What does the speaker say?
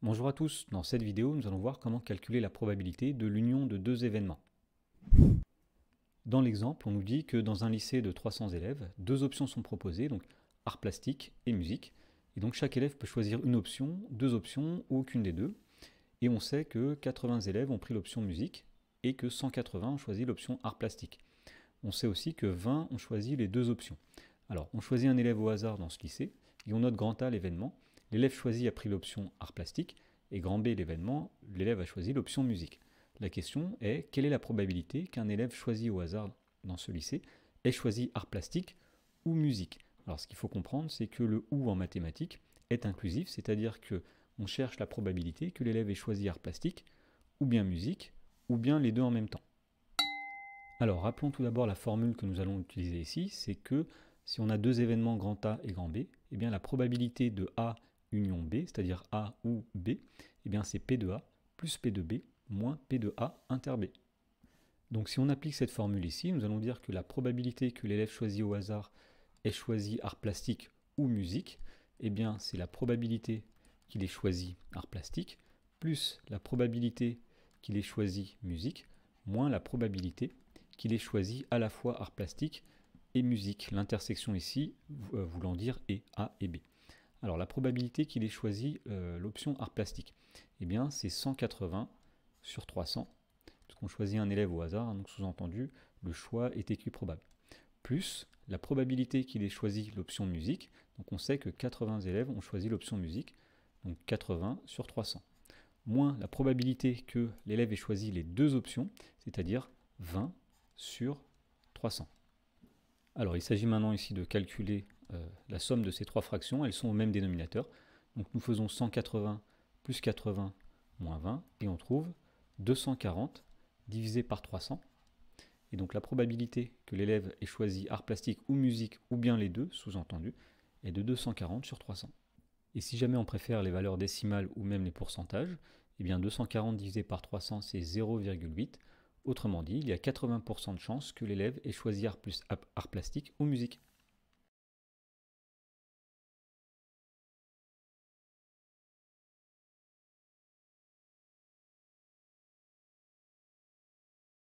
Bonjour à tous, dans cette vidéo nous allons voir comment calculer la probabilité de l'union de deux événements. Dans l'exemple, on nous dit que dans un lycée de 300 élèves, deux options sont proposées, donc art plastique et musique, et donc chaque élève peut choisir une option, deux options ou aucune des deux, et on sait que 80 élèves ont pris l'option musique et que 180 ont choisi l'option art plastique. On sait aussi que 20 ont choisi les deux options. Alors on choisit un élève au hasard dans ce lycée, et on note grand A l'événement. L'élève choisi a pris l'option art plastique, et grand B l'événement, l'élève a choisi l'option musique. La question est, quelle est la probabilité qu'un élève choisi au hasard dans ce lycée ait choisi art plastique ou musique? Alors ce qu'il faut comprendre, c'est que le « ou » en mathématiques est inclusif, c'est-à-dire qu'on cherche la probabilité que l'élève ait choisi art plastique, ou bien musique, ou bien les deux en même temps. Alors rappelons tout d'abord la formule que nous allons utiliser ici, c'est que si on a deux événements grand A et grand B, eh bien la probabilité de A union B, c'est-à-dire A ou B, eh bien c'est P de A plus P de B moins P de A inter B. Donc si on applique cette formule ici, nous allons dire que la probabilité que l'élève choisi au hasard ait choisi art plastique ou musique, eh bien c'est la probabilité qu'il ait choisi art plastique plus la probabilité qu'il ait choisi musique moins la probabilité qu'il ait choisi à la fois art plastique et musique. L'intersection ici voulant dire et A et B. Alors la probabilité qu'il ait choisi l'option art plastique, eh bien c'est 180 sur 300, puisqu'on choisit un élève au hasard, donc sous-entendu le choix est équiprobable, plus la probabilité qu'il ait choisi l'option musique, donc on sait que 80 élèves ont choisi l'option musique, donc 80 sur 300, moins la probabilité que l'élève ait choisi les deux options, c'est-à-dire 20 sur 300. Alors il s'agit maintenant ici de calculer la somme de ces trois fractions, elles sont au même dénominateur. Donc nous faisons 180 plus 80 moins 20 et on trouve 240 divisé par 300. Et donc la probabilité que l'élève ait choisi art plastique ou musique ou bien les deux, sous-entendu, est de 240 sur 300. Et si jamais on préfère les valeurs décimales ou même les pourcentages, eh bien 240 divisé par 300 c'est 0,8. Autrement dit, il y a 80% de chances que l'élève ait choisi art plastique ou musique.